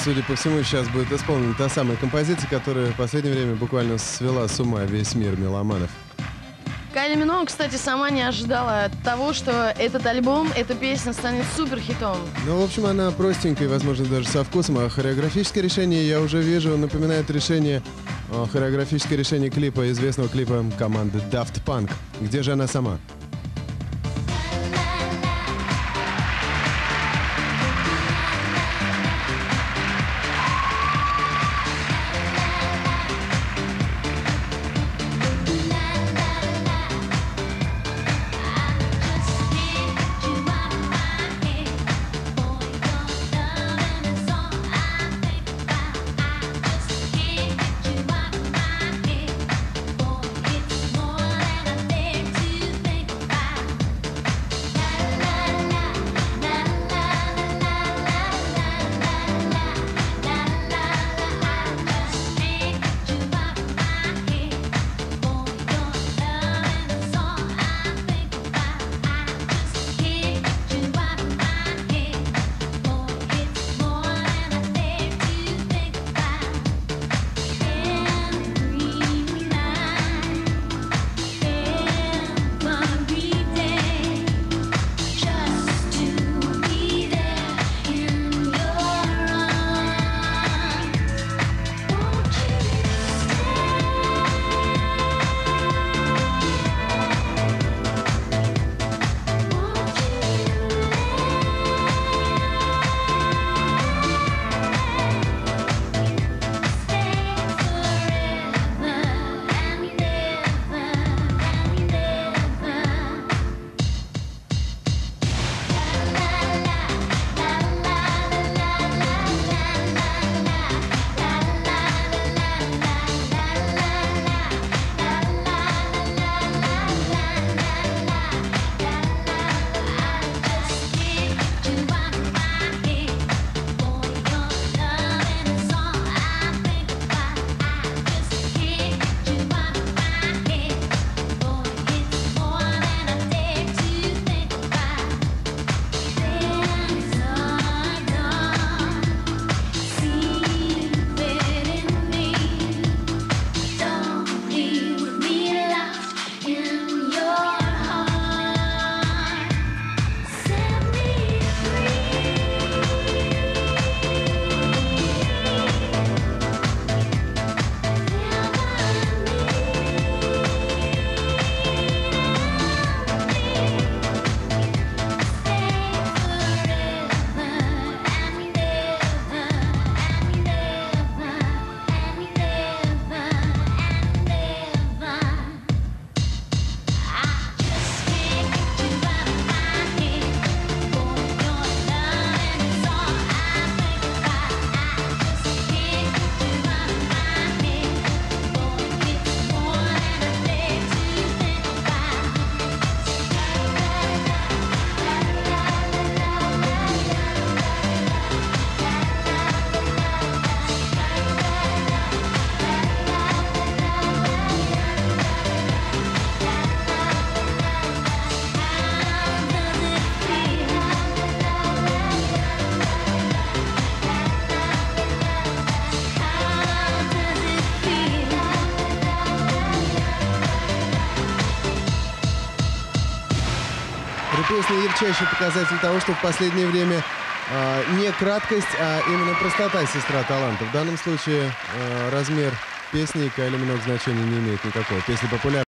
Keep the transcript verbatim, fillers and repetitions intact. Судя по всему, сейчас будет исполнена та самая композиция, которая в последнее время буквально свела с ума весь мир меломанов. Кайли Миноуг, кстати, сама не ожидала того, что этот альбом, эта песня станет суперхитом. Ну, в общем, она простенькая, возможно, даже со вкусом, а хореографическое решение, я уже вижу, напоминает решение, хореографическое решение клипа, известного клипа команды Daft Punk. Где же она сама? Песня ярчайший показатель того, что в последнее время э, не краткость, а именно простота сестра таланта. В данном случае э, размер песни Кайли Миноуг значения не имеет никакого. Песня популярна.